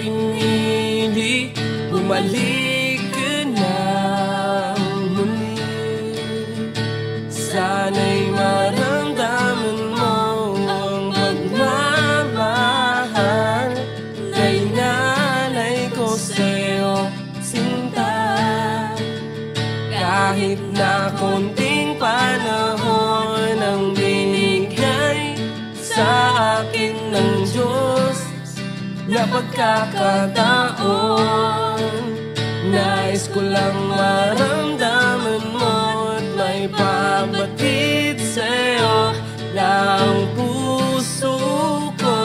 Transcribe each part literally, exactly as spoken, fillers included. pinili, bumalik ka ng muli. Sana'y maramdaman mo ang pagmamahal, nainalay ko sa'yo sinta. Kahit na konting panahon ang binigay sa akin ng Diyos na pagkakataon, nais ko lang maramdaman mo at may pabatid sa'yo na ang puso ko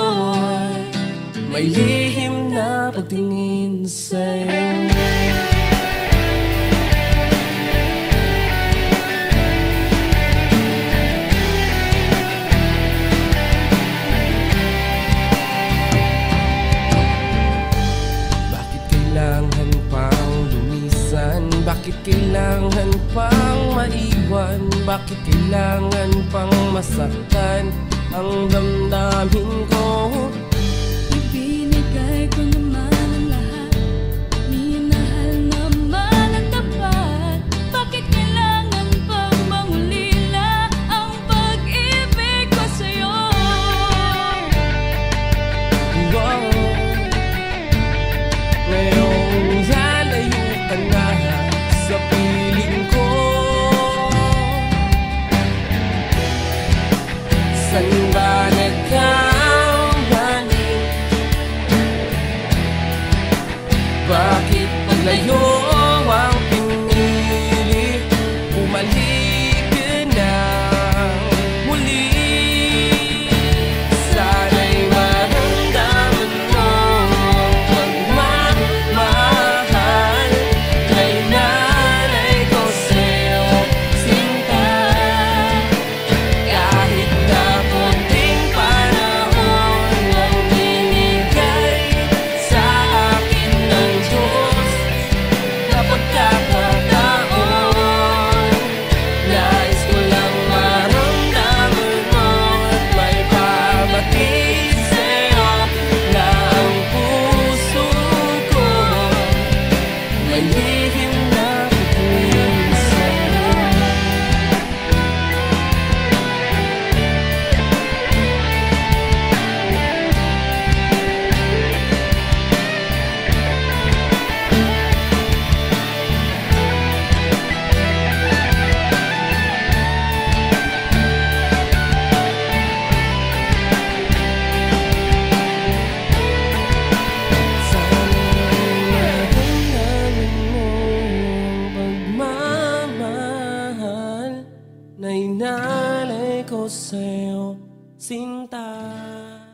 may lihim na pagtingin sa'yo. Bakit kailangan pang maiwan? Bakit kailangan pang masaktan ang damdamin ko? Ibinigay ko naman ang lahat, minahal naman ang tapat. Bakit kailangan pang mangulila ang pag-ibig ko sa'yo? Wow. Ngayong lalayo ka na sa piling ko, saan ba nagkamaling? Bakit paglayo ang pinili? Bumalik ka na muli. Sana'y maramdaman mo ang pagmamahal, kailangan na inalay ko sa'yo, sinta.